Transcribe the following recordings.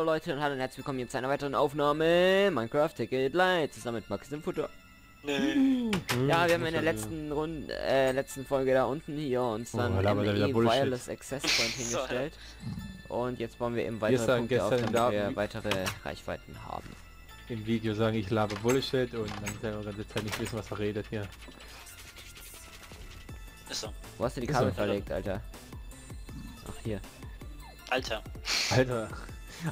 Hallo Leute und hallo und herzlich willkommen hier zu einer weiteren Aufnahme Minecraft Tekkit Lite zusammen mit Max im Futter. Nee. Ja, wir haben in der letzten Runde, letzten Folge da unten hier uns dann Wireless Access Point hingestellt und jetzt bauen wir eben weitere Punkte auf, damit wir weitere Reichweiten haben. Im Video sagen ich laber Bullshit und dann selber ganze Zeit nicht wissen, was er redet hier. Ist so. Wo hast du die Kabel verlegt, Alter? Ach hier. Alter.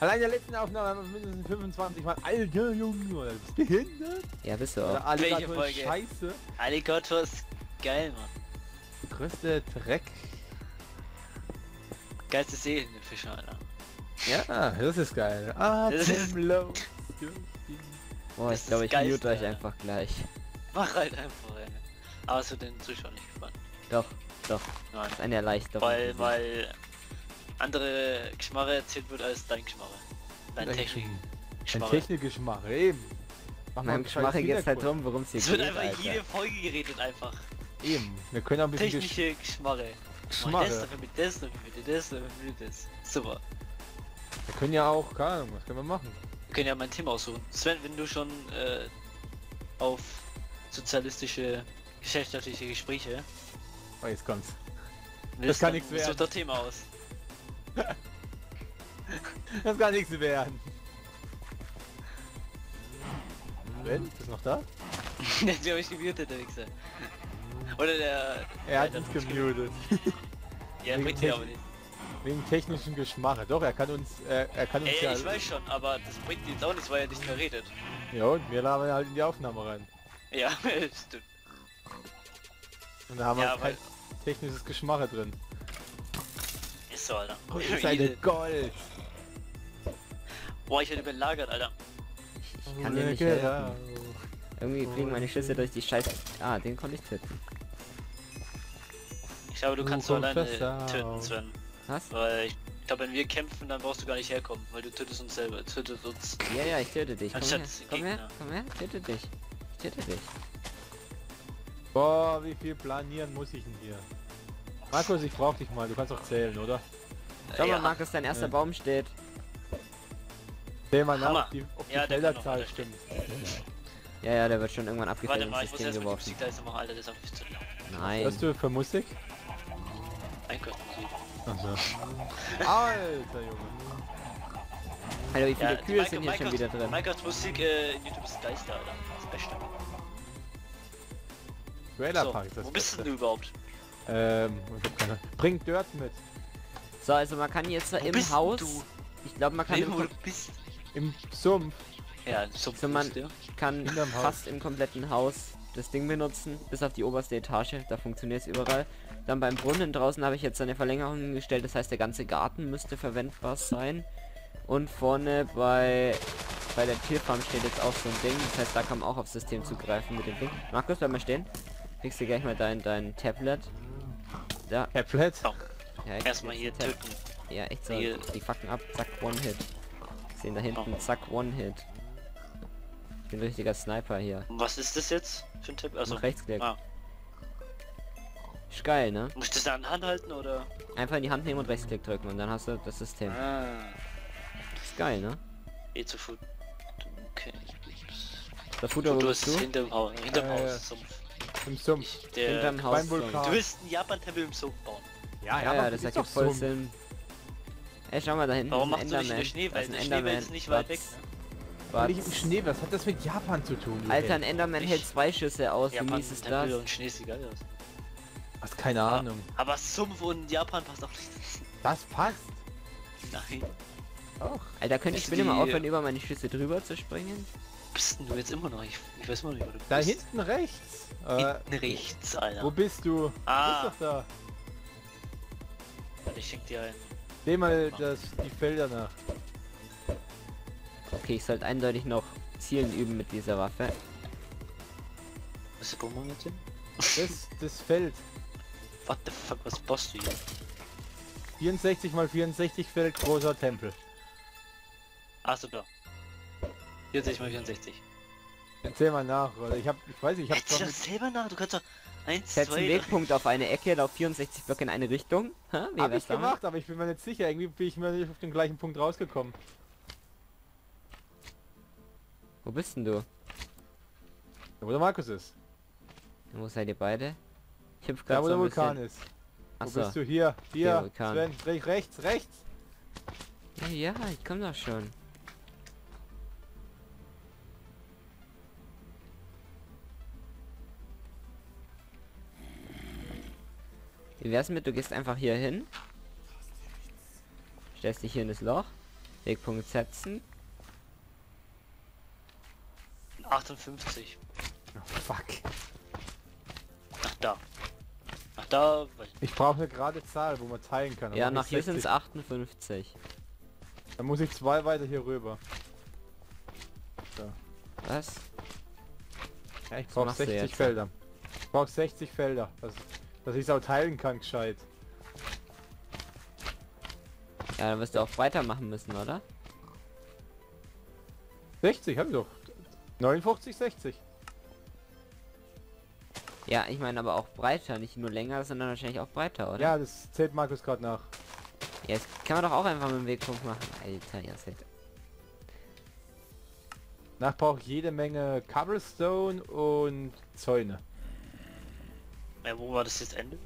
Allein der letzten Aufnahme haben wir mindestens 25 Mal Alter, Junge, bist du behindert? Ja, bist du auch. Oder welche Folge? Scheiße. Alligator ist geil, Mann. Größte Dreck. Geilste Seelen den Fischen, Alter. Ja, das ist geil. Ah, das ist low. Boah, ich glaube, ich mute euch einfach gleich. Mach halt einfach, ey. Aber es wird den Zuschauern nicht gefallen. Doch. Nein. Das ist eine Erleichterung. Weil andere Geschmarre erzählt wird als dein Geschmarre. Dein Technik-Geschmarre. Dein Technik-Geschmarre, eben. Meinem Geschmarre geht's halt drum, worum es hier geht. Es wird einfach Alter. Jede Folge geredet, einfach. Eben. Wir können auch ein bisschen... Technische Geschmarre. Geschmarre. Das, super. Wir können ja auch, keine Ahnung, was können wir machen? Wir können ja mein Thema aussuchen. Sven, wenn du schon auf sozialistische, gesellschaftliche Gespräche... Oh, jetzt kommt's. Das kann nichts werden. Such doch Thema aus. Das kann nichts werden. Sven, ist noch da? Der hat mich gemutet, der Wichser. Oder der... Er hat uns gemutet. Ja, bringt mir aber nicht. Wegen technischen Geschmarre. Doch, er kann uns ja... ich weiß schon, aber das bringt jetzt auch nichts, weil er nicht mehr redet. Ja, und wir labern halt in die Aufnahme rein. Ja, stimmt. Und da haben wir halt technisches Geschmarre drin. So, Alter. Oh, ist eine Gold. Boah, ich werde belagert, Alter. Ich kann dir nicht helfen. Irgendwie fliegen meine Schüsse durch die Scheiße. Ah, den konnte ich töten. Ich glaube, du kannst so alleine töten, Sven. Was? Weil ich glaube, wenn wir kämpfen, dann brauchst du gar nicht herkommen, weil du tötest uns selber. Tötest uns. Ja, ich töte dich. Komm her, töte dich. Ich töte dich. Boah, wie viel planieren muss ich denn hier? Markus, ich brauch dich mal, du kannst doch zählen, oder? Schau mal, Markus, dein erster Baum steht. Zähl mal nach, ob die Felderzahl stimmt. Ja, der wird schon irgendwann abgefällt ins System geworfen. Warte mal, ich muss erst mal die Musik da jetzt machen, Alter, das ist nein. Was hast du für Musik? Minecraft-Musik. Also. Alter, Junge. Alter, wie viele Kühe sind hier schon wieder drin? Minecraft-Musik in YouTube ist Geister, Alter. Das Beste. Trailerpark ist das Beste. Wo bist denn du überhaupt? Bring Dirt mit. So, also man kann jetzt im Haus. Du? Ich glaube, man kann im Sumpf. Ja, im Sumpf. Also man kann fast im kompletten Haus das Ding benutzen, bis auf die oberste Etage. Da funktioniert es überall. Dann beim Brunnen draußen habe ich jetzt eine Verlängerung hingestellt. Das heißt, der ganze Garten müsste verwendbar sein. Und vorne bei der Tierfarm steht jetzt auch so ein Ding. Das heißt, da kann man auch aufs System zugreifen mit dem Ding. Markus, bleib mal stehen. Kriegst du gleich mal dein Tablet. Da. Tablet? Oh. Ja, erstmal hier töten. Ja, echt so. Die fucken ab. Zack, One Hit. Sehen da hinten. Oh. Zack, One Hit. Ich bin ein richtiger Sniper hier. Was ist das jetzt für ein Tipp? Also Rechtsklick. Ah. Ist geil, ne? Muss ich das da in die Hand halten oder? Einfach in die Hand nehmen und Rechtsklick drücken und dann hast du das System. Ah. Ist geil, ne? Zu Fuß. Okay, der Futter ist hinterm Haus. Im Sumpf. Hinterm Haus. Du willst einen Japan-Tempel im Sumpf bauen. Ja, das ergibt voll Sinn. Ey, schau mal da hinten. Warum machst du nicht in der Schneewelt? Der Schneewelt ist nicht weit weg. Was hat das mit Japan zu tun? Alter, ein Enderman hält 2 Schüsse aus. Wie mies ist das? Und Schnee sieht geil aus. Was, keine Ahnung. Aber Sumpf und Japan passt auch nicht. Das passt? Nein. Auch. Alter, könnte ich bitte mal aufhören, über meine Schüsse drüber zu springen? Bist denn du jetzt immer noch? Ich weiß mal nicht, wo du bist. Da hinten rechts. Hinten rechts, Alter. Wo bist du? Du bist doch da. Warte, ich schick dir einen. Seh mal die Felder nach. Okay, ich sollte eindeutig noch Zielen üben mit dieser Waffe. Was ist mit dem? Das Feld. What the fuck, was boss du hier? 64 mal 64 Feld, großer Tempel. Achso, da. 64 mal 64. Erzähl mal nach, oder? Ich weiß nicht, ich hab selber nach, du kannst doch... 1, 2, 3... Setz einen Wegpunkt auf eine Ecke, lauf 64 Blöcke in eine Richtung. Hab ich gemacht, aber ich bin mir nicht sicher. Irgendwie bin ich mir nicht auf den gleichen Punkt rausgekommen. Wo bist denn du? Da, wo der Markus ist. Wo seid ihr beide? Ich hab grad da, wo so der Vulkan bisschen... ist. Achso. Wo bist du? Hier, hier, Sven, rechts, rechts. Ja, ich komm doch schon. Wie wär's mit, du gehst einfach hier hin, stellst dich hier in das Loch, Wegpunkt setzen. 58. Oh, fuck. Nach da. Nach da. Ich brauche eine gerade Zahl, wo man teilen kann. Ja, nach hier sind es 58. Dann muss ich 2 weiter hier rüber. Da. Was? Ja, ich brauche 60 Felder. Ich brauche 60 Felder. Dass ich es auch teilen kann, gescheit. Ja, dann wirst du auch weitermachen müssen, oder? 60, hab ich doch. 59, 60. Ja, ich meine aber auch breiter, nicht nur länger, sondern wahrscheinlich auch breiter, oder? Ja, das zählt Markus gerade nach. Ja, das kann man doch auch einfach mit dem Wegpunkt machen. Alter, ja, das hält. Danach brauche ich jede Menge Cobblestone und Zäune. Ja, wo war das jetzt Ende?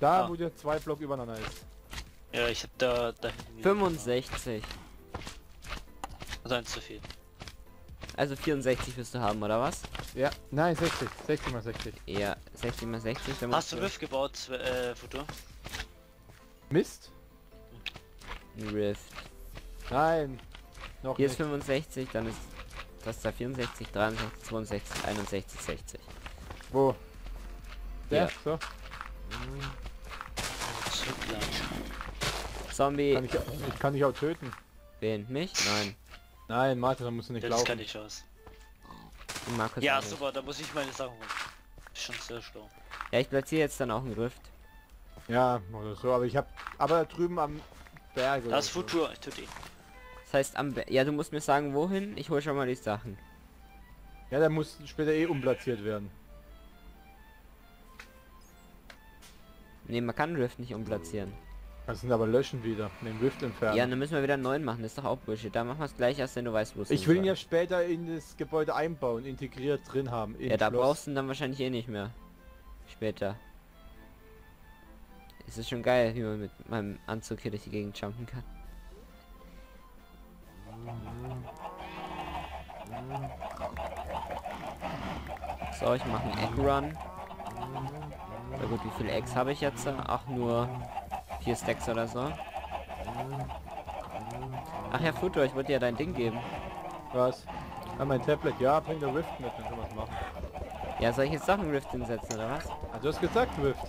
Da, ah, wo der 2 Block übereinander ist. Ja, ich hab da 65. Also 1 zu viel. Also 64 wirst du haben, oder was? Ja, nein, 60. 60 mal 60. Ja, 60 mal 60. Hast du Rift gebaut, Futur? Mist? Rift. Nein. Noch hier nicht. Ist 65, dann ist das da 64, 63, 62, 61, 60. Wo? Der? Ja. So. Zombie. Ich kann dich auch töten. Wen? Mich? Nein. Nein, Martin, da musst du nicht laufen. Das kann ich aus. Ja, super, da muss ich meine Sachen holen. Schon sehr schlau. Ja, ich platziere jetzt dann auch einen Rift. Ja, oder so, aber ich habe... Aber da drüben am Berg... Das ist Futur, so. Ich töte ihn. Das heißt am Berg... Ja, du musst mir sagen, wohin? Ich hole schon mal die Sachen. Ja, da muss später eh umplatziert werden. Ne, man kann Rift nicht umplatzieren. Das sind aber löschen wieder, den Rift entfernen. Ja, dann müssen wir wieder einen neuen machen, das ist doch auch Bullshit. Da machen wir es gleich erst, wenn du weißt, wo es ist. Ich will ihn ja später in das Gebäude einbauen, integriert drin haben. Ja, da brauchst du ihn dann wahrscheinlich eh nicht mehr. Später. Es ist schon geil, wie man mit meinem Anzug hier durch die Gegend jumpen kann. So, ich mache einen Egg-Run. Na gut, wie viele Eggs habe ich jetzt? Ach, nur 4 Stacks oder so. Ach ja, Futur, ich wollte dir ja dein Ding geben. Was? Ah, mein Tablet. Ja, bring der Rift mit, dann können wir es machen. Ja, soll ich jetzt doch einen Rift hinsetzen, oder was? Ah, du hast gesagt Rift.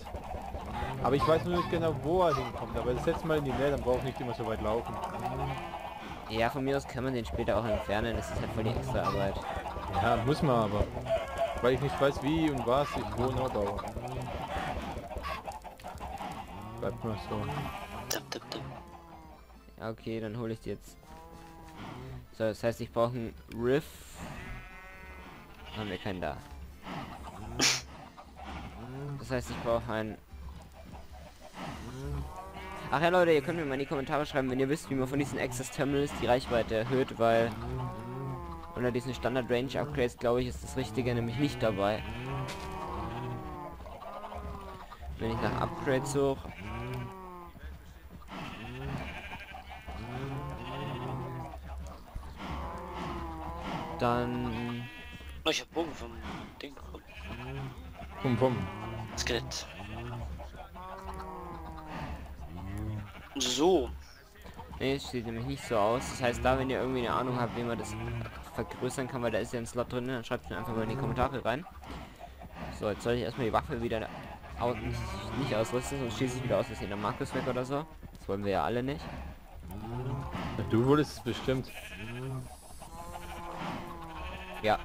Aber ich weiß nur nicht genau, wo er hinkommt. Aber das setzt mal in die Nähe, dann braucht ich nicht immer so weit laufen. Ja, von mir aus kann man den später auch entfernen. Das ist halt voll die extra Arbeit. Ja, muss man aber. Weil ich nicht weiß, wie und was ich wo noch dauert. Bleibt mal so. Ja, okay, dann hole ich die jetzt. So, das heißt, ich brauche einen Rift. Haben wir keinen da. Das heißt, ich brauche einen... Ach ja, Leute, ihr könnt mir mal in die Kommentare schreiben, wenn ihr wisst, wie man von diesen Access Terminals die Reichweite erhöht, weil unter diesen Standard Range Upgrades, glaube ich, ist das Richtige nämlich nicht dabei. Wenn ich nach Upgrades suche. Dann... Oh, ich hab Bogen vom Ding bekommen. Pum pum. Skelett. So. Ne, es sieht nämlich nicht so aus. Das heißt, da wenn ihr irgendwie eine Ahnung habt, wie man das vergrößern kann, weil da ist ja ein Slot drin, dann schreibt ihn einfach mal in die Kommentare rein. So, jetzt soll ich erstmal die Waffe wieder nicht ausrüsten, sonst schieße ich wieder aus, dass hier der Markus weg oder so. Das wollen wir ja alle nicht. Du wurdest es bestimmt. Ja.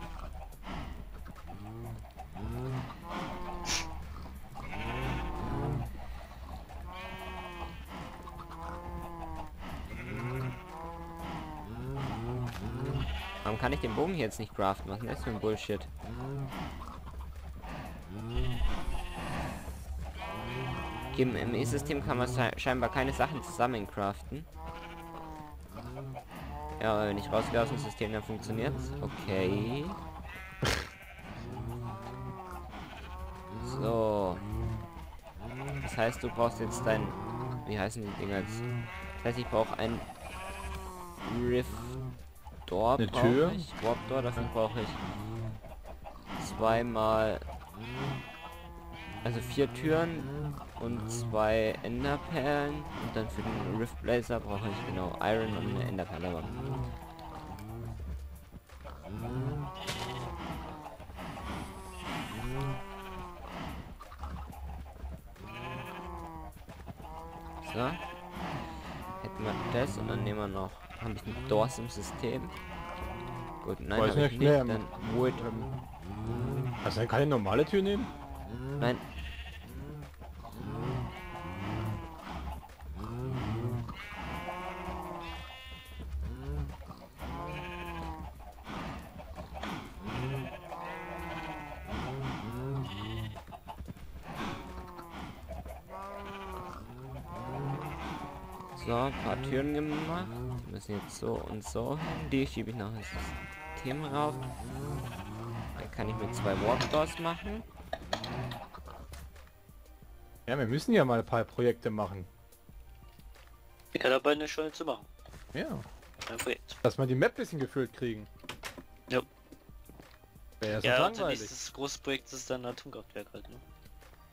Warum kann ich den Bogen hier jetzt nicht craften? Was ist denn das für ein Bullshit? Im ME-System kann man scheinbar keine Sachen zusammen craften. Ja, nicht rausgelassen, das System dann funktioniert. Okay. So. Das heißt, du brauchst jetzt dein... Wie heißen die Dinger jetzt? Das heißt, ich brauche ein Rift-Door. Eine Tür? Warp-Door, dafür brauche ich zweimal... Also 4 Türen und 2 Enderperlen und dann für den Rift Blazer brauche ich genau Iron und eine Enderperle. So. Hätten wir das und dann nehmen wir noch... Habe ich einen Doors im System? Gut, nein, habe ich nicht. Dann Wood. Also keine normale Tür nehmen? Nein. So, ein paar Türen gemacht. Die müssen jetzt so und so hin. Die schiebe ich noch ins System rauf. Dann kann ich mit 2 Warp-Doors machen. Ja, wir müssen ja mal ein paar Projekte machen. Ich kann dabei eine schöne zu machen. Ja. Dass wir die Map ein bisschen gefüllt kriegen. Ja. Wäre ja langweilig. Nächstes großes Projekt ist dann Atomkraftwerk halt, ne?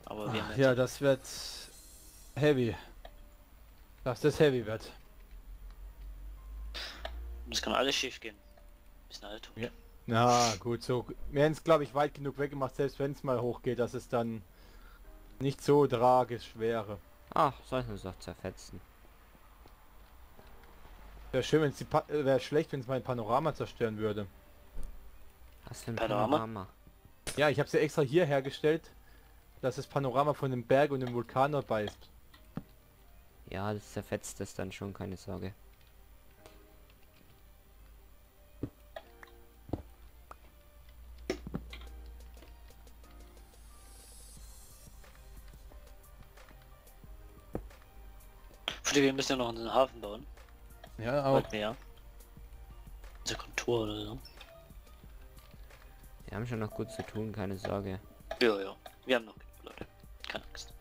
Aber wir haben ja, das wird heavy. Dass das heavy wird. Das kann alles schief gehen. Bisschen alle tot. Ja. Na gut, so. Wir haben es, glaube ich, weit genug weggemacht, selbst wenn es mal hochgeht, dass es dann nicht so tragisch wäre. Ach, sollten wir uns doch zerfetzen. Wäre schön, wenn es die wäre schlecht, wenn es mein Panorama zerstören würde. Was für ein Panorama? Ja, ich habe es ja extra hier hergestellt, dass das Panorama von dem Berg und dem Vulkan dabei ist. Ja, das zerfetzt es dann schon, keine Sorge. Wir müssen ja noch einen Hafen bauen. Ja, auch. Unsere Kontor oder so. Wir haben schon noch gut zu tun, keine Sorge. Ja, ja. Wir haben noch genug Leute. Keine Angst.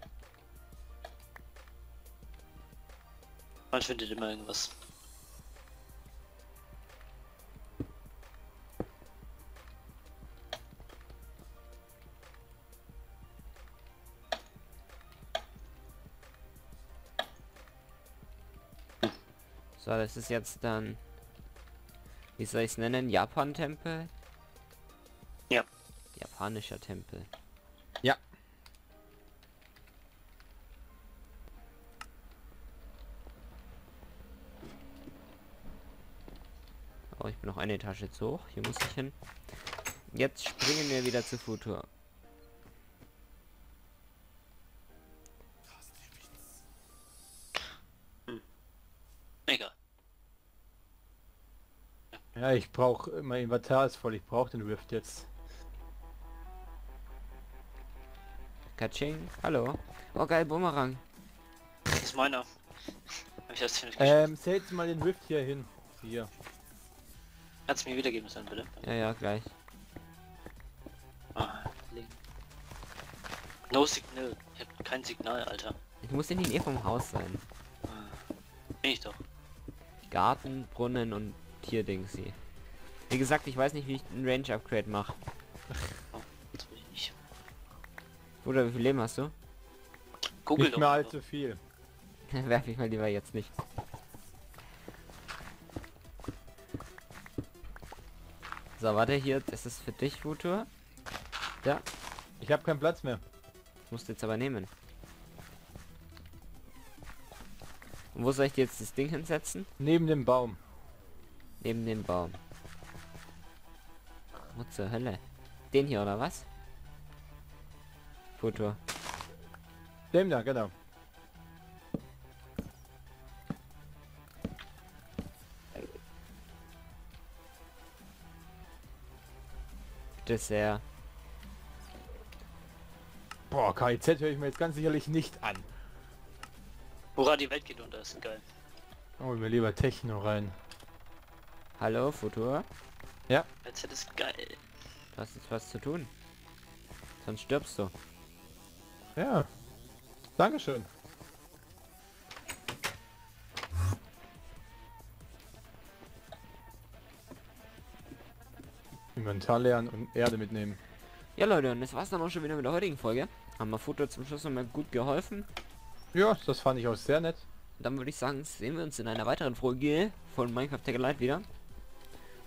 Man findet immer irgendwas. So, das ist jetzt dann, wie soll ich es nennen, Japan-Tempel? Ja. Japanischer Tempel. Ja. Oh, ich bin noch eine Etage zu hoch. Hier muss ich hin. Jetzt springen wir wieder zu Futur. Ja, ich brauche, mein Inventar ist voll, ich brauche den Rift jetzt. Katsching, hallo. Oh geil, Bumerang. Das ist meiner. Ich hab's nicht setz mal den Rift hier hin. Hier. Kannst du mir wiedergeben, Sven, bitte? Ja, ja, gleich. Ah, no Signal. Ich hab kein Signal, Alter. Ich muss in die Nähe vom Haus sein. Bin ich doch. Garten, Brunnen und... Hier denken sie. Wie gesagt, ich weiß nicht, wie ich ein Range-Upgrade mache. Oder wie viel Leben hast du? Google nicht mehr allzu viel. Werfe ich mal lieber jetzt nicht. So, warte hier. Das ist für dich, Futur. Ja. Ich habe keinen Platz mehr. Musst jetzt aber nehmen. Und wo soll ich jetzt das Ding hinsetzen? Neben dem Baum. Neben dem Baum. Was zur Hölle? Den hier oder was? Foto. Dem da, genau. Bitte sehr. Boah, KIZ höre ich mir jetzt ganz sicherlich nicht an. Hurra, die Welt geht unter, ist geil. Oh, mir lieber Techno rein. Hallo, Futur? Ja? Das ist geil. Du hast jetzt was zu tun. Sonst stirbst du. Ja. Dankeschön. Inventar leeren und Erde mitnehmen. Ja Leute, und das war's dann auch schon wieder mit der heutigen Folge. Haben wir Futur zum Schluss nochmal gut geholfen. Ja, das fand ich auch sehr nett. Dann würde ich sagen, sehen wir uns in einer weiteren Folge von Minecraft Tekkit Lite wieder.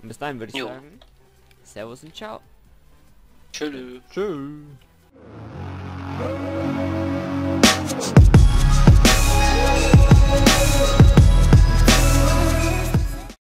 Und bis dahin würde ich sagen, Servus und Ciao. Tschö. Tschö.